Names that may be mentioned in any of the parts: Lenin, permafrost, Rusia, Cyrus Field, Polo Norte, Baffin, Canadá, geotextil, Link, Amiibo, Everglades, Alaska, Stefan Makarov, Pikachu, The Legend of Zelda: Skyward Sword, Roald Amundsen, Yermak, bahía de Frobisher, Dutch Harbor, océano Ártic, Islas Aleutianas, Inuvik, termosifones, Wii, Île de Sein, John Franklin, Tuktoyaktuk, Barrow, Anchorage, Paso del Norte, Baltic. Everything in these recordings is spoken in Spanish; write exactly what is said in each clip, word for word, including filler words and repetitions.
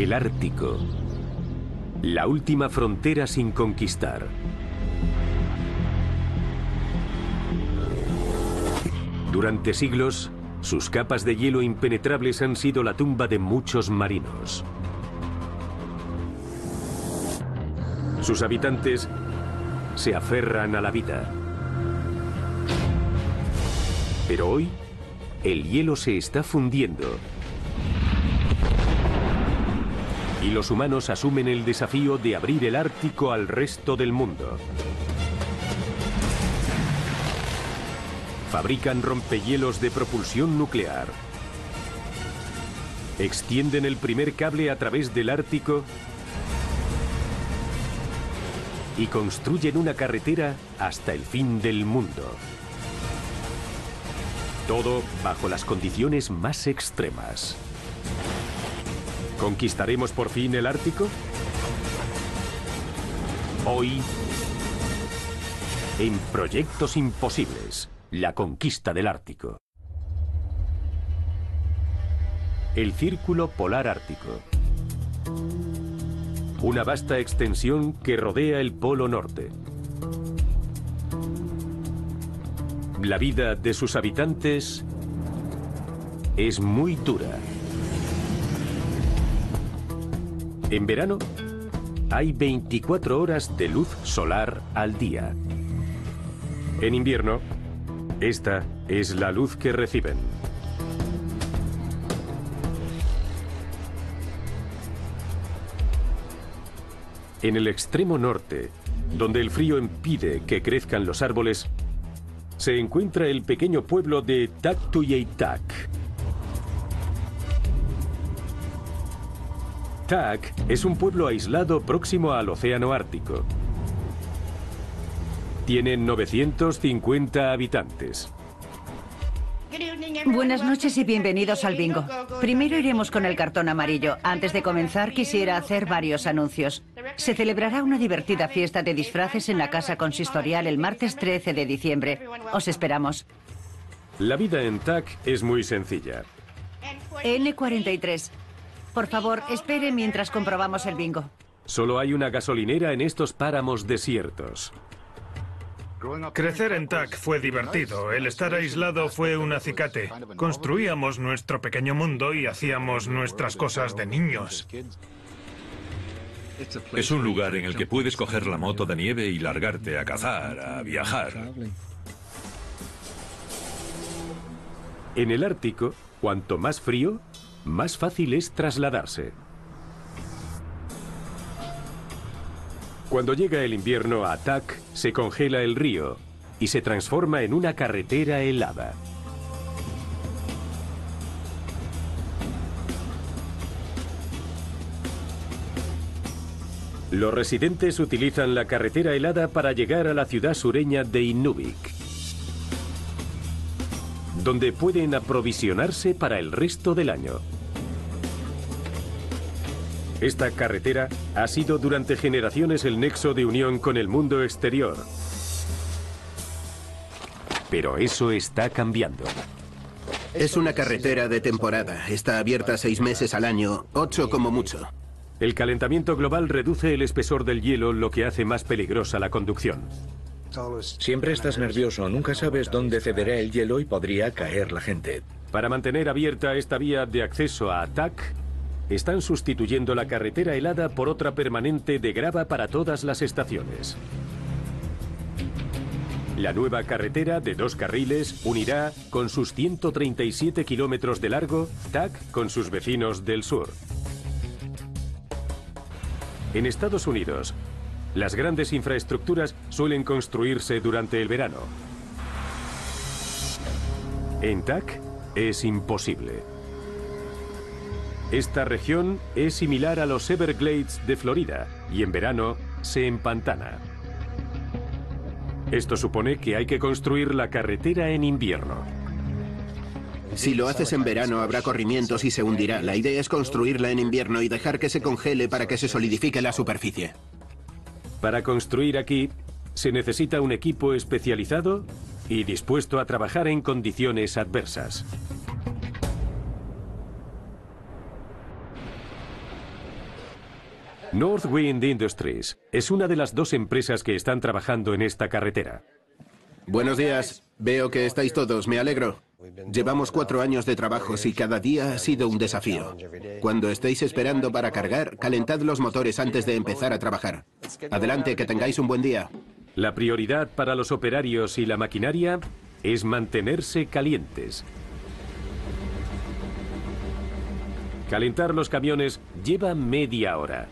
El Ártico, la última frontera sin conquistar. Durante siglos, sus capas de hielo impenetrables han sido la tumba de muchos marinos. Sus habitantes se aferran a la vida. Pero hoy, el hielo se está fundiendo y los humanos asumen el desafío de abrir el Ártico al resto del mundo. Fabrican rompehielos de propulsión nuclear. Extienden el primer cable a través del Ártico y construyen una carretera hasta el fin del mundo. Todo bajo las condiciones más extremas. ¿Conquistaremos por fin el Ártico? Hoy, en Proyectos Imposibles, la conquista del Ártico. El Círculo Polar Ártico. Una vasta extensión que rodea el Polo Norte. La vida de sus habitantes es muy dura. En verano, hay veinticuatro horas de luz solar al día. En invierno, esta es la luz que reciben. En el extremo norte, donde el frío impide que crezcan los árboles, se encuentra el pequeño pueblo de Tuktoyaktuk. Tuktoyaktuk es un pueblo aislado próximo al Océano Ártico. Tiene novecientos cincuenta habitantes. Buenas noches y bienvenidos al bingo. Primero iremos con el cartón amarillo. Antes de comenzar, quisiera hacer varios anuncios. Se celebrará una divertida fiesta de disfraces en la Casa Consistorial el martes trece de diciembre. Os esperamos. La vida en Tuktoyaktuk es muy sencilla. N cuarenta y tres. Por favor, espere mientras comprobamos el bingo. Solo hay una gasolinera en estos páramos desiertos. Crecer en Tuktoyaktuk fue divertido. El estar aislado fue un acicate. Construíamos nuestro pequeño mundo y hacíamos nuestras cosas de niños. Es un lugar en el que puedes coger la moto de nieve y largarte a cazar, a viajar. En el Ártico, cuanto más frío, más fácil es trasladarse. Cuando llega el invierno a Tuktoyaktuk, se congela el río y se transforma en una carretera helada. Los residentes utilizan la carretera helada para llegar a la ciudad sureña de Inuvik, donde pueden aprovisionarse para el resto del año. Esta carretera ha sido durante generaciones el nexo de unión con el mundo exterior. Pero eso está cambiando. Es una carretera de temporada. Está abierta seis meses al año, ocho como mucho. El calentamiento global reduce el espesor del hielo, lo que hace más peligrosa la conducción. Siempre estás nervioso, nunca sabes dónde cederá el hielo y podría caer la gente. Para mantener abierta esta vía de acceso a Tuktoyaktuk, están sustituyendo la carretera helada por otra permanente de grava para todas las estaciones. La nueva carretera de dos carriles unirá, con sus ciento treinta y siete kilómetros de largo, Tuktoyaktuk con sus vecinos del sur. En Estados Unidos, las grandes infraestructuras suelen construirse durante el verano. En Tuktoyaktuk es imposible. Esta región es similar a los Everglades de Florida y en verano se empantana. Esto supone que hay que construir la carretera en invierno. Si lo haces en verano habrá corrimientos y se hundirá. La idea es construirla en invierno y dejar que se congele para que se solidifique la superficie. Para construir aquí se necesita un equipo especializado y dispuesto a trabajar en condiciones adversas. Northwind Industries es una de las dos empresas que están trabajando en esta carretera. Buenos días. Veo que estáis todos. Me alegro. Llevamos cuatro años de trabajos y cada día ha sido un desafío. Cuando estéis esperando para cargar, calentad los motores antes de empezar a trabajar. Adelante, que tengáis un buen día. La prioridad para los operarios y la maquinaria es mantenerse calientes. Calentar los camiones lleva media hora.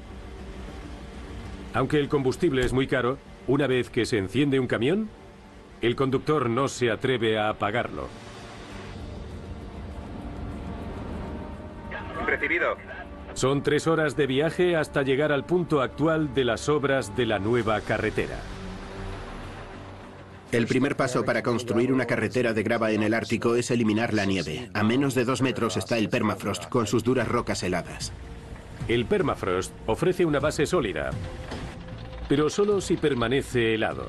Aunque el combustible es muy caro, una vez que se enciende un camión, el conductor no se atreve a apagarlo. Recibido. Son tres horas de viaje hasta llegar al punto actual de las obras de la nueva carretera. El primer paso para construir una carretera de grava en el Ártico es eliminar la nieve. A menos de dos metros está el permafrost, con sus duras rocas heladas. El permafrost ofrece una base sólida, pero solo si permanece helado.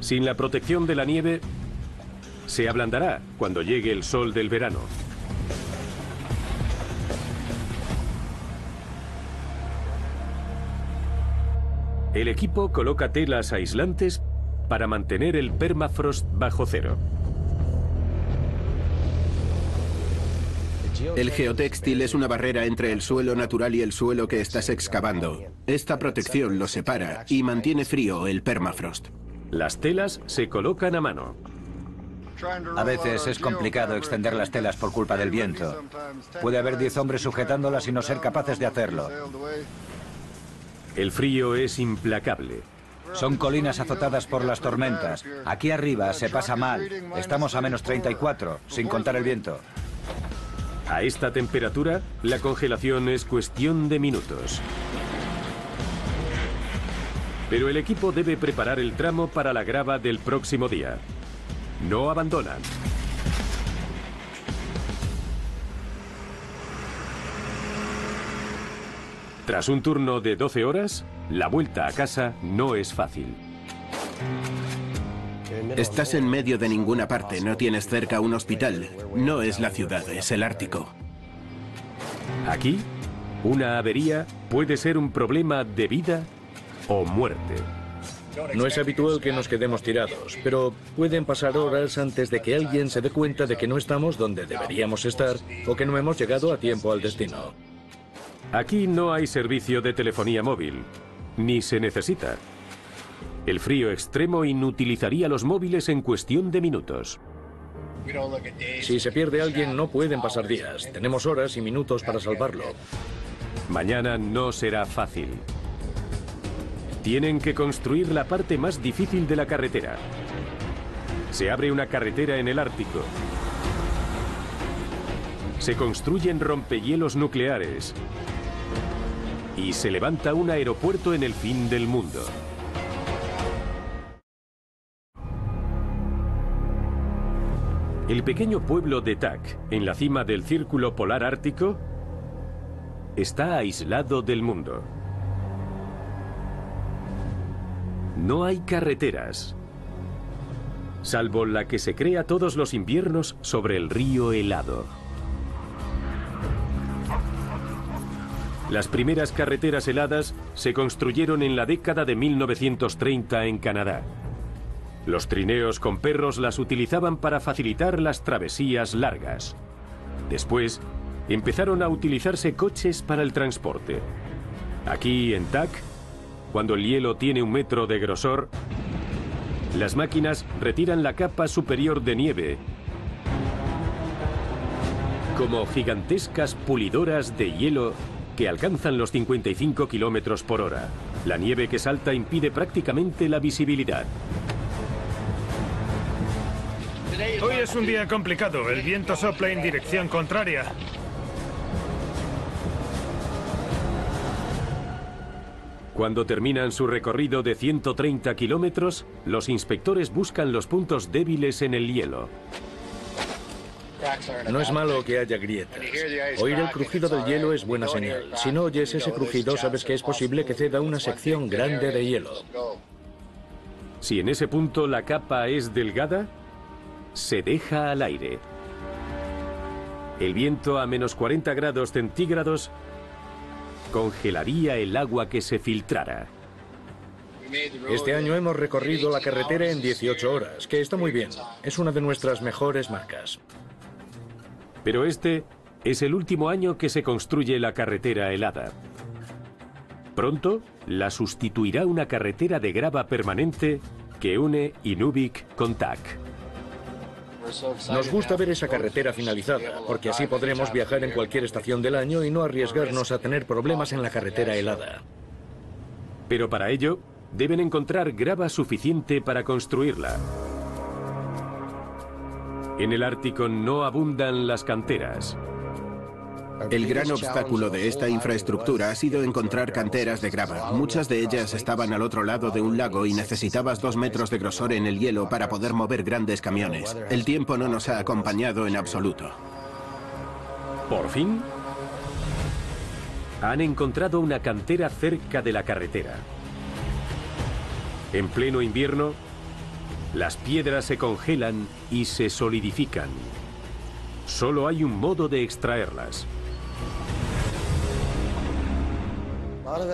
Sin la protección de la nieve, se ablandará cuando llegue el sol del verano. El equipo coloca telas aislantes para mantener el permafrost bajo cero. El geotextil es una barrera entre el suelo natural y el suelo que estás excavando. Esta protección lo separa y mantiene frío el permafrost. Las telas se colocan a mano. A veces es complicado extender las telas por culpa del viento. Puede haber diez hombres sujetándolas y no ser capaces de hacerlo. El frío es implacable. Son colinas azotadas por las tormentas. Aquí arriba se pasa mal. Estamos a menos treinta y cuatro, sin contar el viento. A esta temperatura, la congelación es cuestión de minutos. Pero el equipo debe preparar el tramo para la grava del próximo día. No abandonan. Tras un turno de doce horas, la vuelta a casa no es fácil. Estás en medio de ninguna parte, no tienes cerca un hospital. No es la ciudad, es el Ártico. Aquí, una avería puede ser un problema de vida o muerte. No es habitual que nos quedemos tirados, pero pueden pasar horas antes de que alguien se dé cuenta de que no estamos donde deberíamos estar o que no hemos llegado a tiempo al destino. Aquí no hay servicio de telefonía móvil, ni se necesita. El frío extremo inutilizaría los móviles en cuestión de minutos. Si se pierde alguien, no pueden pasar días. Tenemos horas y minutos para salvarlo. Mañana no será fácil. Tienen que construir la parte más difícil de la carretera. Se abre una carretera en el Ártico. Se construyen rompehielos nucleares. Y se levanta un aeropuerto en el fin del mundo. El pequeño pueblo de Tak, en la cima del Círculo Polar Ártico, está aislado del mundo. No hay carreteras, salvo la que se crea todos los inviernos sobre el río helado. Las primeras carreteras heladas se construyeron en la década de mil novecientos treinta en Canadá. Los trineos con perros las utilizaban para facilitar las travesías largas. Después, empezaron a utilizarse coches para el transporte. Aquí, en Tak, cuando el hielo tiene un metro de grosor, las máquinas retiran la capa superior de nieve como gigantescas pulidoras de hielo que alcanzan los cincuenta y cinco kilómetros por hora. La nieve que salta impide prácticamente la visibilidad. Hoy es un día complicado. El viento sopla en dirección contraria. Cuando terminan su recorrido de ciento treinta kilómetros, los inspectores buscan los puntos débiles en el hielo. No es malo que haya grietas. Oír el crujido del hielo es buena señal. Si no oyes ese crujido, sabes que es posible que ceda una sección grande de hielo. Si en ese punto la capa es delgada, se deja al aire. El viento a menos cuarenta grados centígrados Congelaría el agua que se filtrara. Este año hemos recorrido la carretera en dieciocho horas, que está muy bien. Es una de nuestras mejores marcas. Pero este es el último año que se construye la carretera helada. Pronto la sustituirá una carretera de grava permanente que une Inuvik con Tak. Nos gusta ver esa carretera finalizada, porque así podremos viajar en cualquier estación del año y no arriesgarnos a tener problemas en la carretera helada. Pero para ello, deben encontrar grava suficiente para construirla. En el Ártico no abundan las canteras. El gran obstáculo de esta infraestructura ha sido encontrar canteras de grava. Muchas de ellas estaban al otro lado de un lago y necesitabas dos metros de grosor en el hielo para poder mover grandes camiones. El tiempo no nos ha acompañado en absoluto. Por fin, han encontrado una cantera cerca de la carretera. En pleno invierno, las piedras se congelan y se solidifican. Solo hay un modo de extraerlas.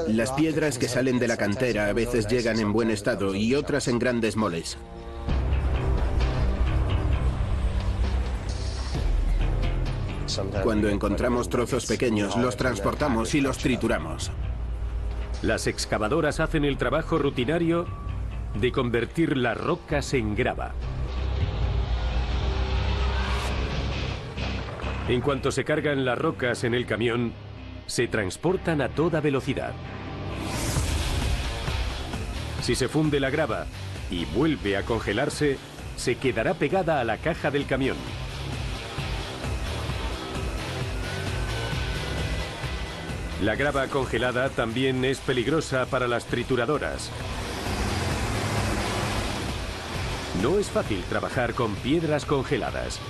Las piedras que salen de la cantera a veces llegan en buen estado y otras en grandes moles. Cuando encontramos trozos pequeños, los transportamos y los trituramos. Las excavadoras hacen el trabajo rutinario de convertir las rocas en grava. En cuanto se cargan las rocas en el camión, se transportan a toda velocidad. Si se funde la grava y vuelve a congelarse, se quedará pegada a la caja del camión. La grava congelada también es peligrosa para las trituradoras. No es fácil trabajar con piedras congeladas.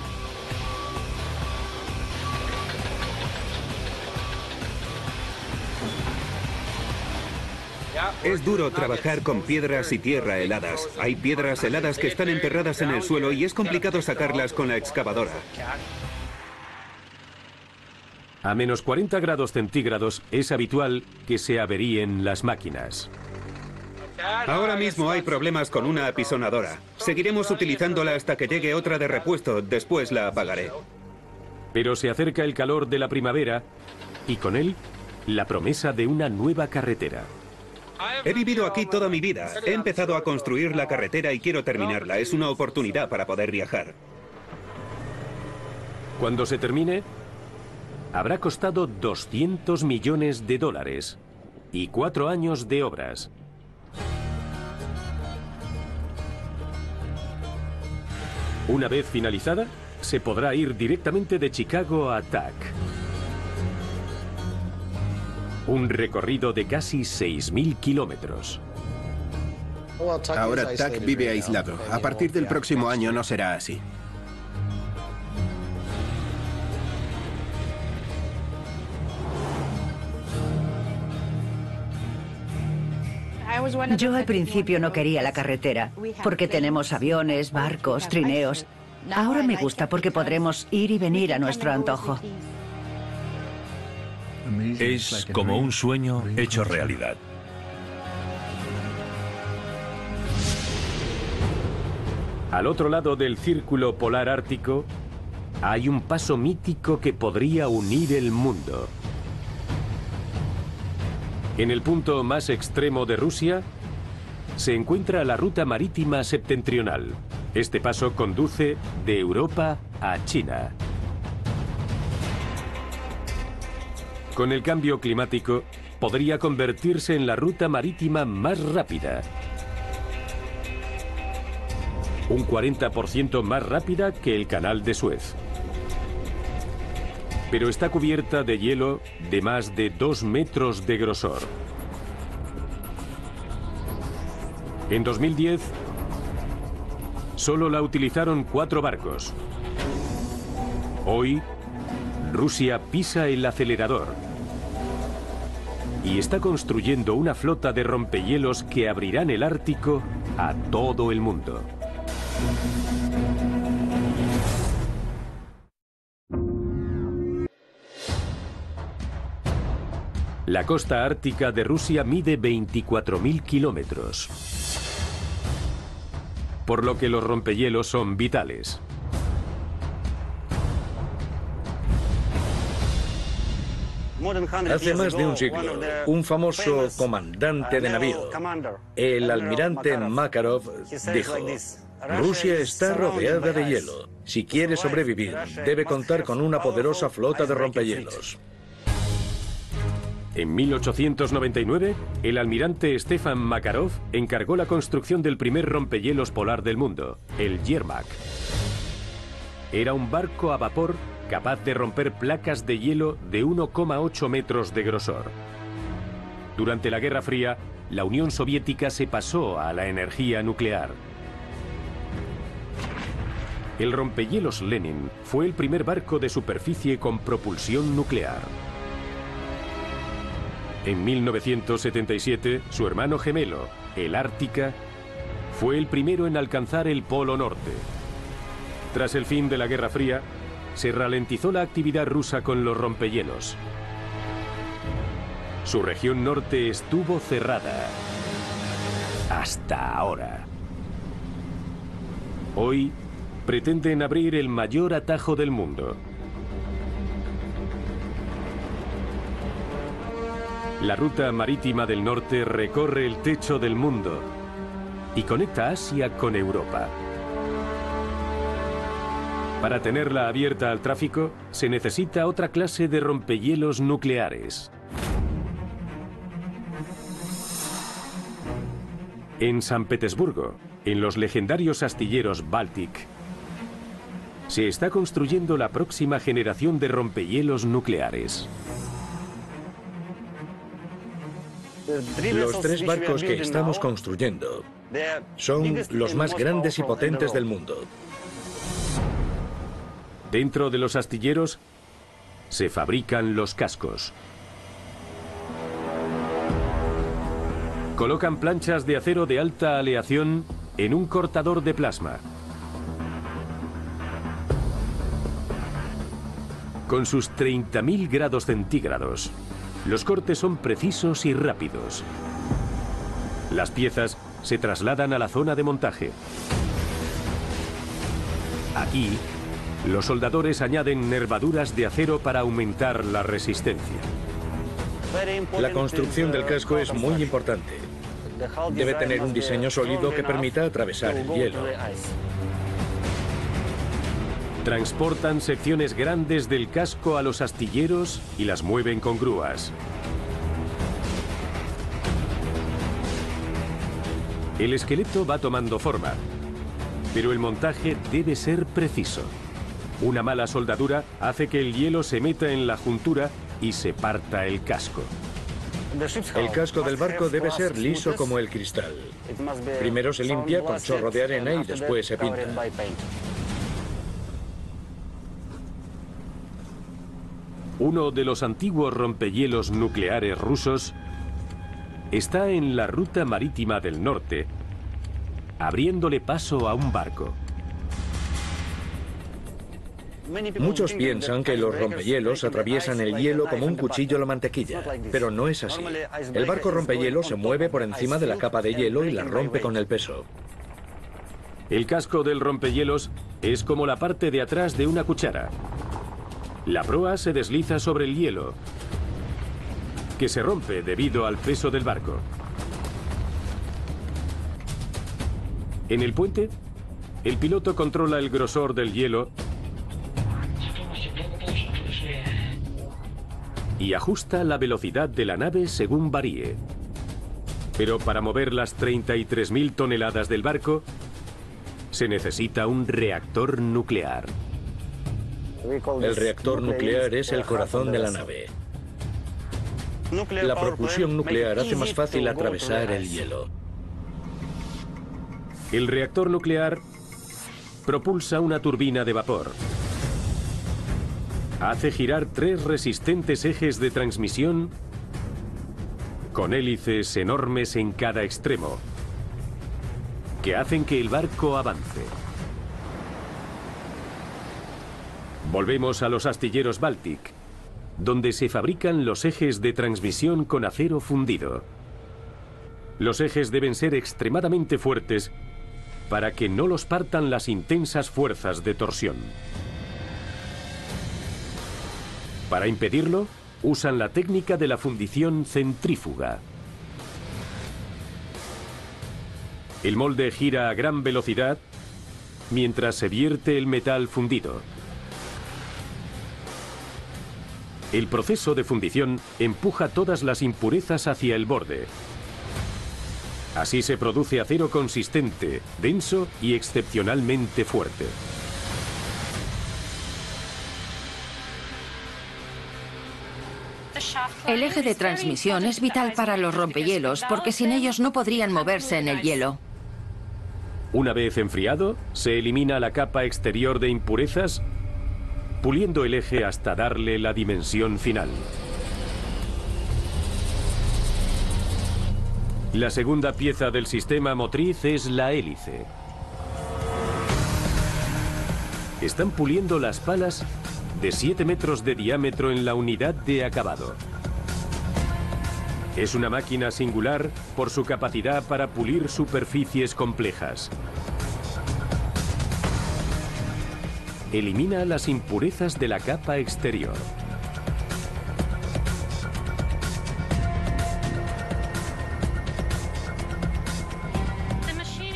Es duro trabajar con piedras y tierra heladas. Hay piedras heladas que están enterradas en el suelo y es complicado sacarlas con la excavadora. A menos cuarenta grados centígrados es habitual que se averíen las máquinas. Ahora mismo hay problemas con una apisonadora. Seguiremos utilizándola hasta que llegue otra de repuesto, después la apagaré. Pero se acerca el calor de la primavera y con él la promesa de una nueva carretera. He vivido aquí toda mi vida. He empezado a construir la carretera y quiero terminarla. Es una oportunidad para poder viajar. Cuando se termine, habrá costado doscientos millones de dólares y cuatro años de obras. Una vez finalizada, se podrá ir directamente de Chicago a Tak. Un recorrido de casi seis mil kilómetros. Ahora Tak vive aislado. A partir del próximo año no será así. Yo al principio no quería la carretera, porque tenemos aviones, barcos, trineos. Ahora me gusta porque podremos ir y venir a nuestro antojo. Es como un sueño hecho realidad. Al otro lado del Círculo Polar Ártico hay un paso mítico que podría unir el mundo. En el punto más extremo de Rusia se encuentra la ruta marítima septentrional. Este paso conduce de Europa a China. Con el cambio climático, podría convertirse en la ruta marítima más rápida. Un cuarenta por ciento más rápida que el Canal de Suez. Pero está cubierta de hielo de más de dos metros de grosor. En dos mil diez, solo la utilizaron cuatro barcos. Hoy, Rusia pisa el acelerador y está construyendo una flota de rompehielos que abrirán el Ártico a todo el mundo. La costa ártica de Rusia mide veinticuatro mil kilómetros, por lo que los rompehielos son vitales. Hace más de un siglo, un famoso comandante de navío, el almirante Makarov, dijo: Rusia está rodeada de hielo. Si quiere sobrevivir, debe contar con una poderosa flota de rompehielos. En mil ochocientos noventa y nueve, el almirante Stefan Makarov encargó la construcción del primer rompehielos polar del mundo, el Yermak. Era un barco a vapor capaz de romper placas de hielo de uno coma ocho metros de grosor. Durante la Guerra Fría, la Unión Soviética se pasó a la energía nuclear. El rompehielos Lenin fue el primer barco de superficie con propulsión nuclear. En mil novecientos setenta y siete, su hermano gemelo, el Ártica, fue el primero en alcanzar el Polo Norte. Tras el fin de la Guerra Fría, se ralentizó la actividad rusa con los rompehielos. Su región norte estuvo cerrada hasta ahora. Hoy pretenden abrir el mayor atajo del mundo. La ruta marítima del norte recorre el techo del mundo y conecta Asia con Europa. Para tenerla abierta al tráfico, se necesita otra clase de rompehielos nucleares. En San Petersburgo, en los legendarios astilleros Baltic, se está construyendo la próxima generación de rompehielos nucleares. Los tres barcos que estamos construyendo son los más grandes y potentes del mundo. Dentro de los astilleros se fabrican los cascos. Colocan planchas de acero de alta aleación en un cortador de plasma. Con sus treinta mil grados centígrados, los cortes son precisos y rápidos. Las piezas se trasladan a la zona de montaje. Aquí, los soldadores añaden nervaduras de acero para aumentar la resistencia. La construcción del casco es muy importante. Debe tener un diseño sólido que permita atravesar el hielo. Transportan secciones grandes del casco a los astilleros y las mueven con grúas. El esqueleto va tomando forma, pero el montaje debe ser preciso. Una mala soldadura hace que el hielo se meta en la juntura y se parta el casco. El casco del barco debe ser liso como el cristal. Primero se limpia con chorro de arena y después se pinta. Uno de los antiguos rompehielos nucleares rusos está en la ruta marítima del norte, abriéndole paso a un barco. Muchos piensan que los rompehielos atraviesan el hielo como un cuchillo o la mantequilla, pero no es así. El barco rompehielo se mueve por encima de la capa de hielo y la rompe con el peso. El casco del rompehielos es como la parte de atrás de una cuchara. La proa se desliza sobre el hielo, que se rompe debido al peso del barco. En el puente, el piloto controla el grosor del hielo y ajusta la velocidad de la nave según varíe. Pero para mover las treinta y tres mil toneladas del barco, se necesita un reactor nuclear. El reactor nuclear es el corazón de la nave. La propulsión nuclear hace más fácil atravesar el hielo. El reactor nuclear propulsa una turbina de vapor. Hace girar tres resistentes ejes de transmisión con hélices enormes en cada extremo que hacen que el barco avance. Volvemos a los astilleros Baltic, donde se fabrican los ejes de transmisión con acero fundido. Los ejes deben ser extremadamente fuertes para que no los partan las intensas fuerzas de torsión. Para impedirlo, usan la técnica de la fundición centrífuga. El molde gira a gran velocidad mientras se vierte el metal fundido. El proceso de fundición empuja todas las impurezas hacia el borde. Así se produce acero consistente, denso y excepcionalmente fuerte. El eje de transmisión es vital para los rompehielos porque sin ellos no podrían moverse en el hielo. Una vez enfriado, se elimina la capa exterior de impurezas, puliendo el eje hasta darle la dimensión final. La segunda pieza del sistema motriz es la hélice. Están puliendo las palas de siete metros de diámetro en la unidad de acabado. Es una máquina singular por su capacidad para pulir superficies complejas. Elimina las impurezas de la capa exterior.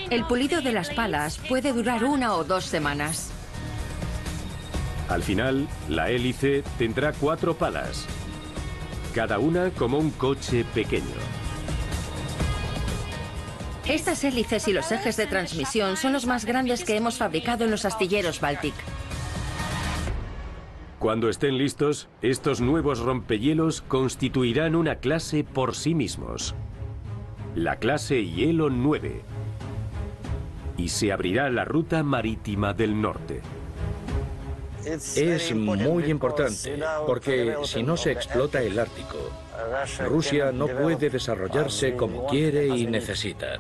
El pulido de las palas puede durar una o dos semanas. Al final, la hélice tendrá cuatro palas, cada una como un coche pequeño. Estas hélices y los ejes de transmisión son los más grandes que hemos fabricado en los astilleros Baltic. Cuando estén listos, estos nuevos rompehielos constituirán una clase por sí mismos, la clase Hielo nueve, y se abrirá la ruta marítima del norte. Es muy importante, porque si no se explota el Ártico, Rusia no puede desarrollarse como quiere y necesita.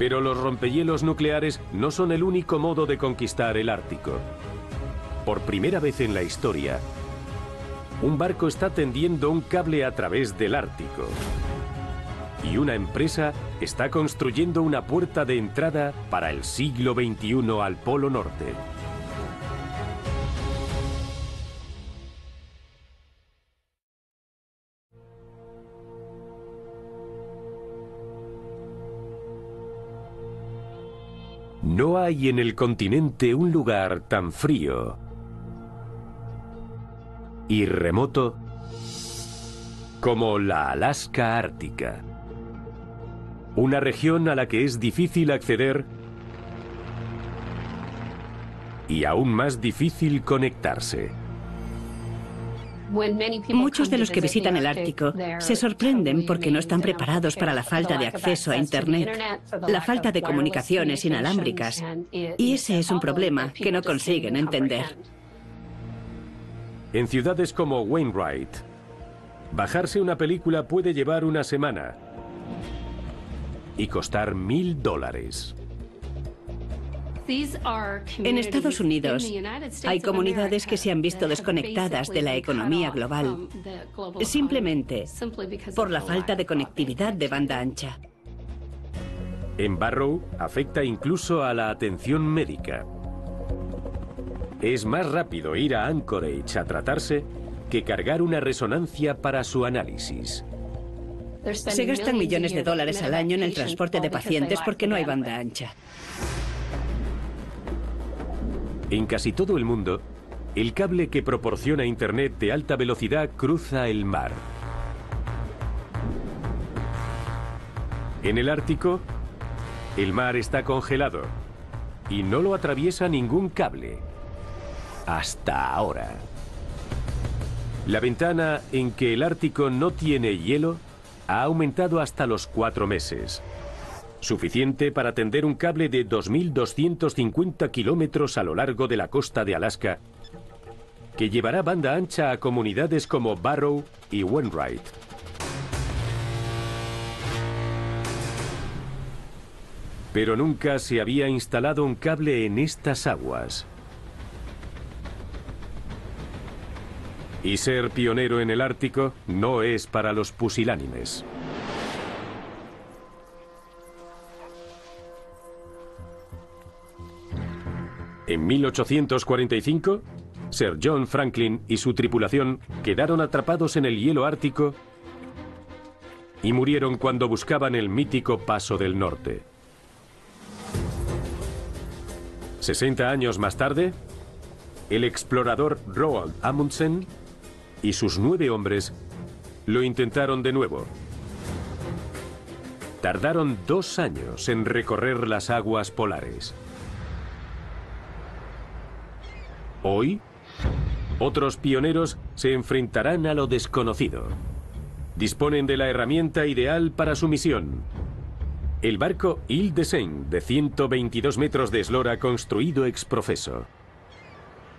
Pero los rompehielos nucleares no son el único modo de conquistar el Ártico. Por primera vez en la historia, un barco está tendiendo un cable a través del Ártico. Y una empresa está construyendo una puerta de entrada para el siglo veintiuno al Polo Norte. No hay en el continente un lugar tan frío y remoto como la Alaska Ártica. Una región a la que es difícil acceder y aún más difícil conectarse. Muchos de los que visitan el Ártico se sorprenden porque no están preparados para la falta de acceso a Internet, la falta de comunicaciones inalámbricas, y ese es un problema que no consiguen entender. En ciudades como Wainwright, bajarse una película puede llevar una semana y costar mil dólares. En Estados Unidos hay comunidades que se han visto desconectadas de la economía global simplemente por la falta de conectividad de banda ancha. En Barrow afecta incluso a la atención médica. Es más rápido ir a Anchorage a tratarse que cargar una resonancia para su análisis. Se gastan millones de dólares al año en el transporte de pacientes porque no hay banda ancha. En casi todo el mundo, el cable que proporciona Internet de alta velocidad cruza el mar. En el Ártico, el mar está congelado y no lo atraviesa ningún cable. Hasta ahora. La ventana en que el Ártico no tiene hielo ha aumentado hasta los cuatro meses. Suficiente para tender un cable de dos mil doscientos cincuenta kilómetros a lo largo de la costa de Alaska, que llevará banda ancha a comunidades como Barrow y Wainwright. Pero nunca se había instalado un cable en estas aguas. Y ser pionero en el Ártico no es para los pusilánimes. En mil ochocientos cuarenta y cinco, Sir John Franklin y su tripulación quedaron atrapados en el hielo ártico y murieron cuando buscaban el mítico Paso del Norte. sesenta años más tarde, el explorador Roald Amundsen y sus nueve hombres lo intentaron de nuevo. Tardaron dos años en recorrer las aguas polares. Hoy, otros pioneros se enfrentarán a lo desconocido. Disponen de la herramienta ideal para su misión. El barco Île de Sein, de ciento veintidós metros de eslora, construido exprofeso.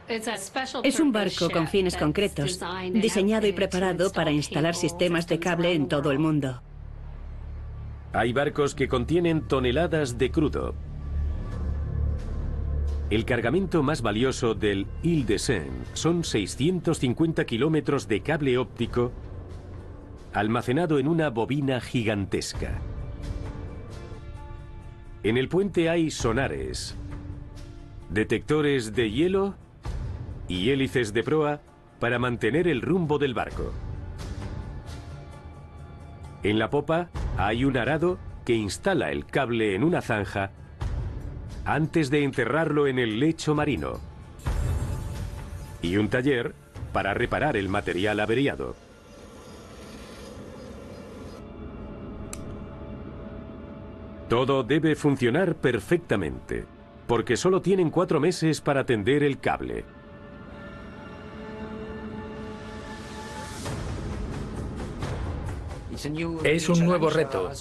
Es un barco con fines concretos, diseñado y preparado para instalar sistemas de cable en todo el mundo. Hay barcos que contienen toneladas de crudo. El cargamento más valioso del Île de Sein son seiscientos cincuenta kilómetros de cable óptico almacenado en una bobina gigantesca. En el puente hay sonares, detectores de hielo y hélices de proa para mantener el rumbo del barco. En la popa hay un arado que instala el cable en una zanja antes de enterrarlo en el lecho marino y un taller para reparar el material averiado. Todo debe funcionar perfectamente, porque solo tienen cuatro meses para tender el cable. Es un nuevo reto.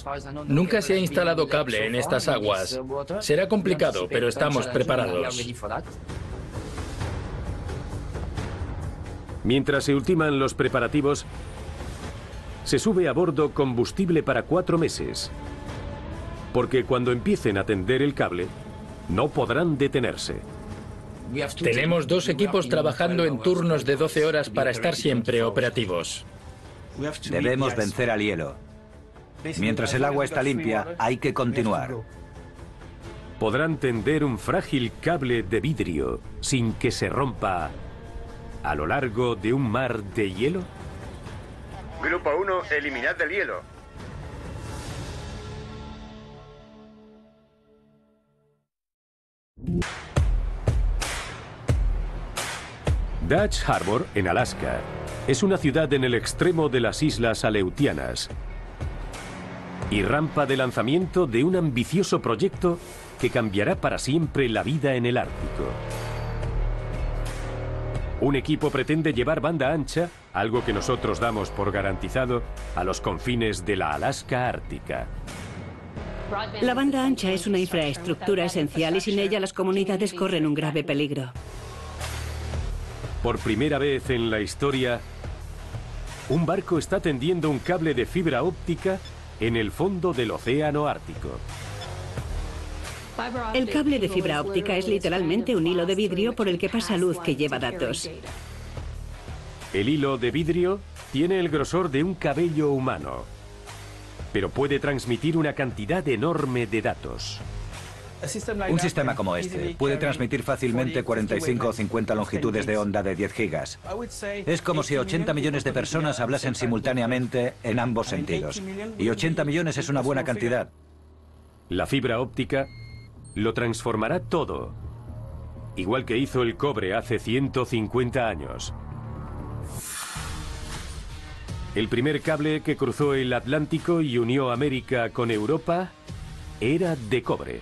Nunca se ha instalado cable en estas aguas. Será complicado, pero estamos preparados. Mientras se ultiman los preparativos, se sube a bordo combustible para cuatro meses, porque cuando empiecen a tender el cable, no podrán detenerse. Tenemos dos equipos trabajando en turnos de doce horas para estar siempre operativos. Debemos vencer al hielo. Mientras el agua está limpia, hay que continuar. Podrán tender un frágil cable de vidrio sin que se rompa a lo largo de un mar de hielo. Grupo uno, eliminad del hielo. Dutch Harbor, en Alaska. Es una ciudad en el extremo de las Islas Aleutianas y rampa de lanzamiento de un ambicioso proyecto que cambiará para siempre la vida en el Ártico. Un equipo pretende llevar banda ancha, algo que nosotros damos por garantizado, a los confines de la Alaska Ártica. La banda ancha es una infraestructura esencial y sin ella las comunidades corren un grave peligro. Por primera vez en la historia, un barco está tendiendo un cable de fibra óptica en el fondo del océano Ártico. El cable de fibra óptica es literalmente un hilo de vidrio por el que pasa luz que lleva datos. El hilo de vidrio tiene el grosor de un cabello humano, pero puede transmitir una cantidad enorme de datos. Un sistema como este puede transmitir fácilmente cuarenta y cinco o cincuenta longitudes de onda de diez gigas. Es como si ochenta millones de personas hablasen simultáneamente en ambos sentidos. Y ochenta millones es una buena cantidad. La fibra óptica lo transformará todo, igual que hizo el cobre hace ciento cincuenta años. El primer cable que cruzó el Atlántico y unió América con Europa era de cobre.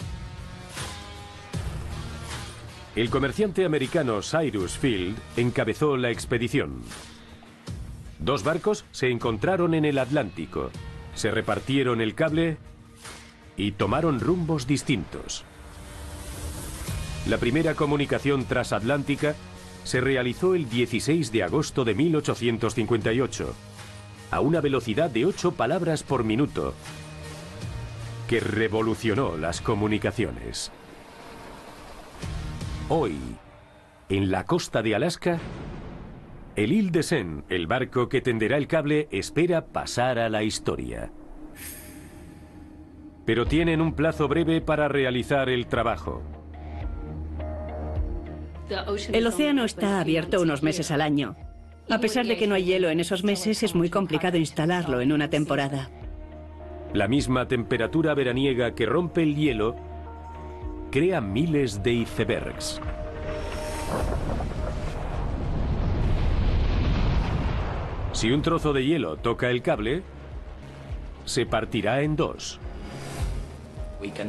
El comerciante americano Cyrus Field encabezó la expedición. Dos barcos se encontraron en el Atlántico, se repartieron el cable y tomaron rumbos distintos. La primera comunicación transatlántica se realizó el dieciséis de agosto de mil ochocientos cincuenta y ocho, a una velocidad de ocho palabras por minuto, que revolucionó las comunicaciones. Hoy, en la costa de Alaska, El Île de Sein, el barco que tenderá el cable, espera pasar a la historia. Pero tienen un plazo breve para realizar el trabajo. El océano está abierto unos meses al año. A pesar de que no hay hielo en esos meses, es muy complicado instalarlo en una temporada. La misma temperatura veraniega que rompe el hielo crea miles de icebergs. Si un trozo de hielo toca el cable, se partirá en dos.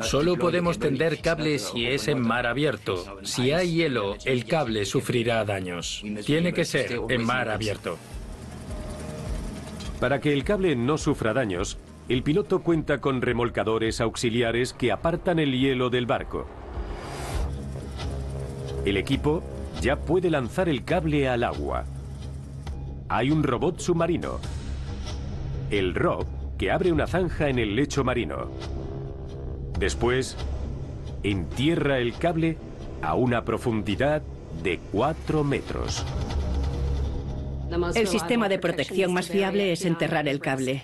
Solo podemos tender cables si es en mar abierto. Si hay hielo, el cable sufrirá daños. Tiene que ser en mar abierto. Para que el cable no sufra daños, el piloto cuenta con remolcadores auxiliares que apartan el hielo del barco. El equipo ya puede lanzar el cable al agua. Hay un robot submarino, el R O B, que abre una zanja en el lecho marino. Después, entierra el cable a una profundidad de cuatro metros. El sistema de protección más fiable es enterrar el cable.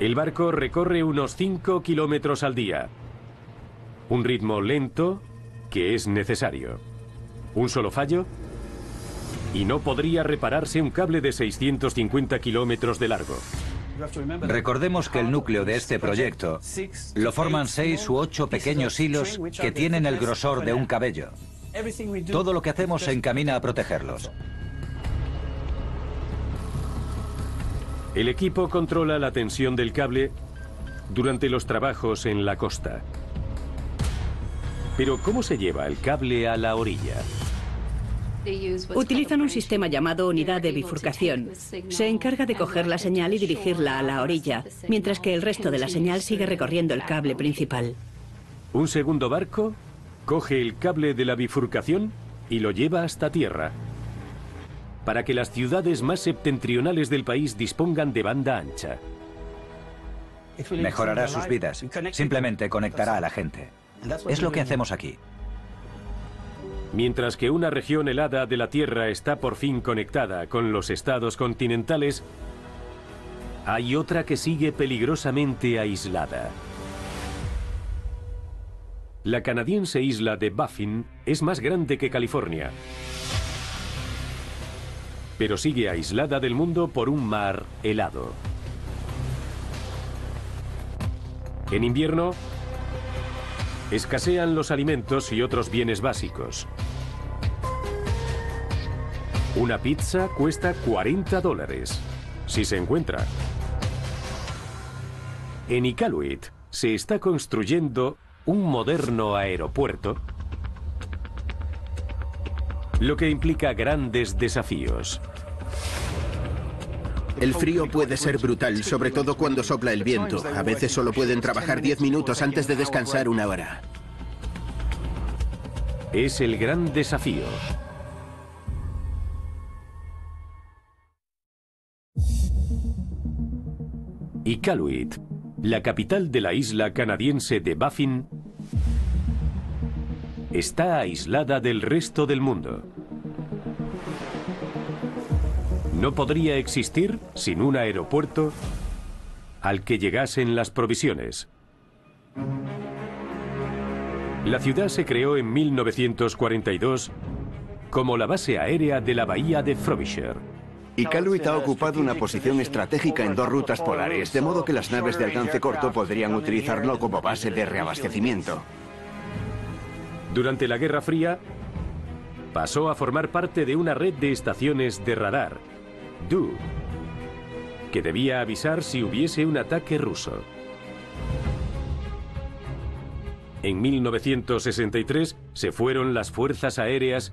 El barco recorre unos cinco kilómetros al día. Un ritmo lento que es necesario. Un solo fallo y no podría repararse un cable de seiscientos cincuenta kilómetros de largo. Recordemos que el núcleo de este proyecto lo forman seis u ocho pequeños hilos que tienen el grosor de un cabello. Todo lo que hacemos se encamina a protegerlos. El equipo controla la tensión del cable durante los trabajos en la costa. Pero ¿cómo se lleva el cable a la orilla? Utilizan un sistema llamado unidad de bifurcación. Se encarga de coger la señal y dirigirla a la orilla, mientras que el resto de la señal sigue recorriendo el cable principal. Un segundo barco coge el cable de la bifurcación y lo lleva hasta tierra, para que las ciudades más septentrionales del país dispongan de banda ancha. Mejorará sus vidas, simplemente conectará a la gente. Es lo que hacemos aquí. Mientras que una región helada de la Tierra está por fin conectada con los estados continentales, hay otra que sigue peligrosamente aislada. La canadiense isla de Baffin es más grande que California, pero sigue aislada del mundo por un mar helado. En invierno, escasean los alimentos y otros bienes básicos. Una pizza cuesta cuarenta dólares, si se encuentra. En Iqaluit se está construyendo un moderno aeropuerto, lo que implica grandes desafíos. El frío puede ser brutal, sobre todo cuando sopla el viento. A veces solo pueden trabajar diez minutos antes de descansar una hora. Es el gran desafío. Iqaluit, la capital de la isla canadiense de Baffin, está aislada del resto del mundo. No podría existir sin un aeropuerto al que llegasen las provisiones. La ciudad se creó en mil novecientos cuarenta y dos como la base aérea de la bahía de Frobisher. Iqaluit ha ocupado una posición estratégica en dos rutas polares, de modo que las naves de alcance corto podrían utilizarlo como base de reabastecimiento. Durante la Guerra Fría, pasó a formar parte de una red de estaciones de radar, D U, que debía avisar si hubiese un ataque ruso. En mil novecientos sesenta y tres se fueron las fuerzas aéreas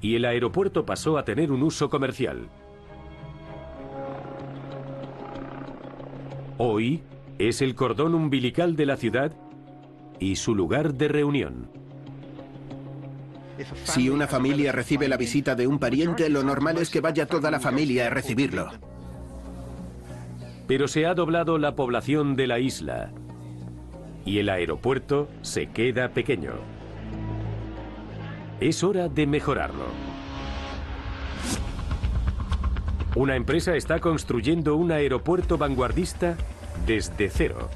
y el aeropuerto pasó a tener un uso comercial. Hoy es el cordón umbilical de la ciudad y su lugar de reunión. Si una familia recibe la visita de un pariente, lo normal es que vaya toda la familia a recibirlo. Pero se ha doblado la población de la isla y el aeropuerto se queda pequeño. Es hora de mejorarlo. Una empresa está construyendo un aeropuerto vanguardista desde cero.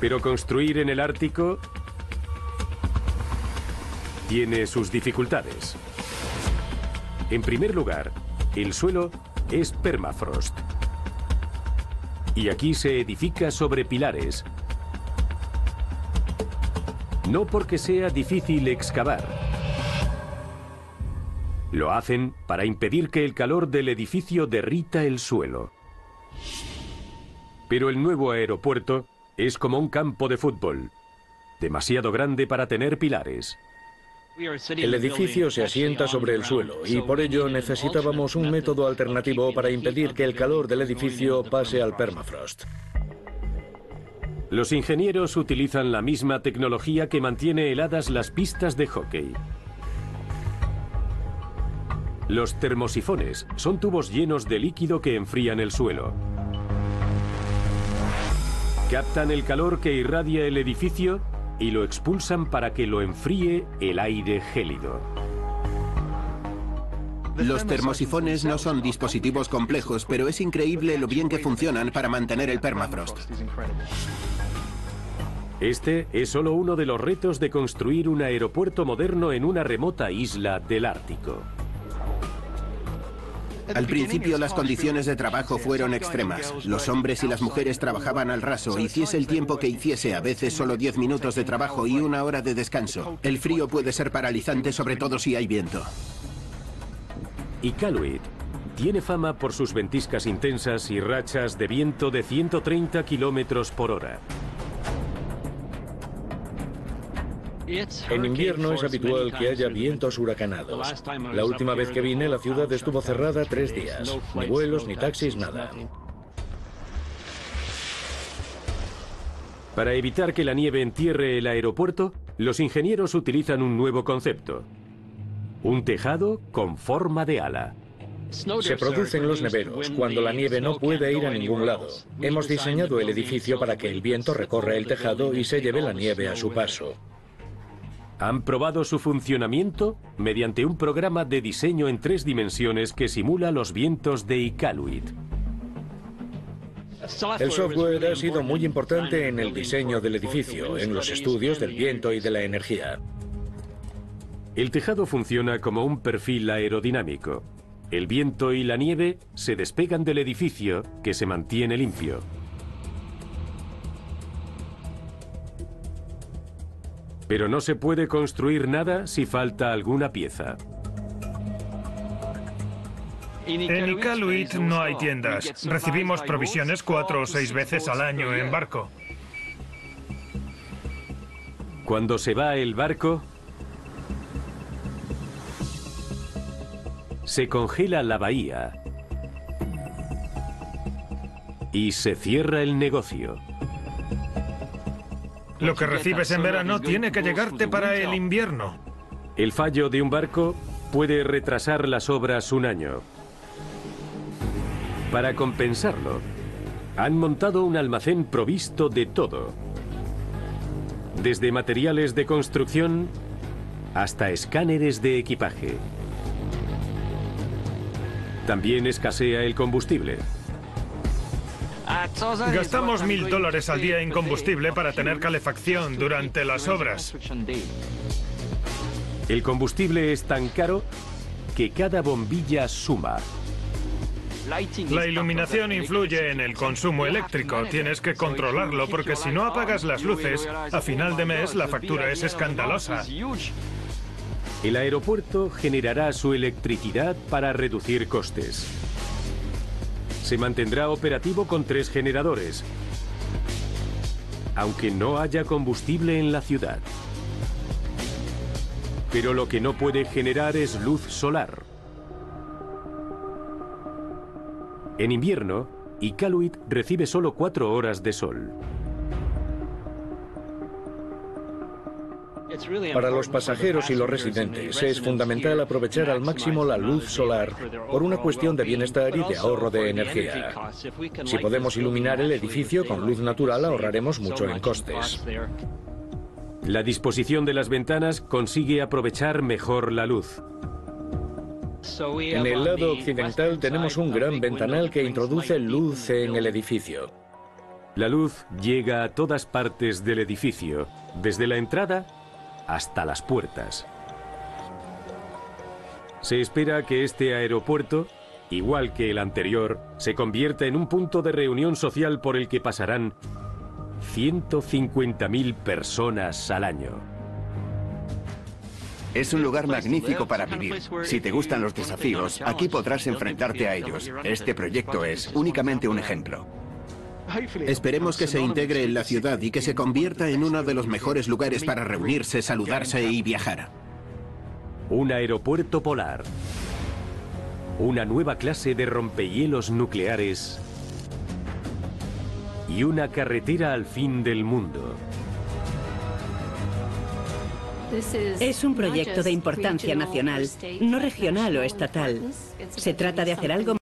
Pero construir en el Ártico tiene sus dificultades. En primer lugar, el suelo es permafrost. Y aquí se edifica sobre pilares. No porque sea difícil excavar. Lo hacen para impedir que el calor del edificio derrita el suelo. Pero el nuevo aeropuerto es como un campo de fútbol, demasiado grande para tener pilares. El edificio se asienta sobre el suelo y por ello necesitábamos un método alternativo para impedir que el calor del edificio pase al permafrost. Los ingenieros utilizan la misma tecnología que mantiene heladas las pistas de hockey. Los termosifones son tubos llenos de líquido que enfrían el suelo. Captan el calor que irradia el edificio y lo expulsan para que lo enfríe el aire gélido. Los termosifones no son dispositivos complejos, pero es increíble lo bien que funcionan para mantener el permafrost. Este es solo uno de los retos de construir un aeropuerto moderno en una remota isla del Ártico. Al principio las condiciones de trabajo fueron extremas. Los hombres y las mujeres trabajaban al raso, hiciese el tiempo que hiciese, a veces solo diez minutos de trabajo y una hora de descanso. El frío puede ser paralizante, sobre todo si hay viento. Iqaluit tiene fama por sus ventiscas intensas y rachas de viento de ciento treinta kilómetros por hora. En invierno es habitual que haya vientos huracanados. La última vez que vine, la ciudad estuvo cerrada tres días. Ni vuelos, ni taxis, nada. Para evitar que la nieve entierre el aeropuerto, los ingenieros utilizan un nuevo concepto: un tejado con forma de ala. Se producen los neveros, cuando la nieve no puede ir a ningún lado. Hemos diseñado el edificio para que el viento recorra el tejado y se lleve la nieve a su paso. Han probado su funcionamiento mediante un programa de diseño en tres dimensiones que simula los vientos de Iqaluit. El software ha sido muy importante en el diseño del edificio, en los estudios del viento y de la energía. El tejado funciona como un perfil aerodinámico. El viento y la nieve se despegan del edificio, que se mantiene limpio. Pero no se puede construir nada si falta alguna pieza. En Iqaluit no hay tiendas. Recibimos provisiones cuatro o seis veces al año en barco. Cuando se va el barco, se congela la bahía y se cierra el negocio. Lo que recibes en verano tiene que llegarte para el invierno. El fallo de un barco puede retrasar las obras un año. Para compensarlo, han montado un almacén provisto de todo, desde materiales de construcción hasta escáneres de equipaje. También escasea el combustible. Gastamos mil dólares al día en combustible para tener calefacción durante las obras. El combustible es tan caro que cada bombilla suma. La iluminación influye en el consumo eléctrico. Tienes que controlarlo porque si no apagas las luces, a final de mes la factura es escandalosa. El aeropuerto generará su electricidad para reducir costes. Se mantendrá operativo con tres generadores, aunque no haya combustible en la ciudad. Pero lo que no puede generar es luz solar. En invierno, Iqaluit recibe solo cuatro horas de sol. Para los pasajeros y los residentes es fundamental aprovechar al máximo la luz solar por una cuestión de bienestar y de ahorro de energía. Si podemos iluminar el edificio con luz natural, ahorraremos mucho en costes. La disposición de las ventanas consigue aprovechar mejor la luz. En el lado occidental tenemos un gran ventanal que introduce luz en el edificio. La luz llega a todas partes del edificio, desde la entrada hasta las puertas. Se espera que este aeropuerto, igual que el anterior, se convierta en un punto de reunión social por el que pasarán ciento cincuenta mil personas al año. Es un lugar magnífico para vivir. Si te gustan los desafíos, aquí podrás enfrentarte a ellos. Este proyecto es únicamente un ejemplo. Esperemos que se integre en la ciudad y que se convierta en uno de los mejores lugares para reunirse, saludarse y viajar. Un aeropuerto polar. Una nueva clase de rompehielos nucleares y una carretera al fin del mundo. Es un proyecto de importancia nacional, no regional o estatal. Se trata de hacer algo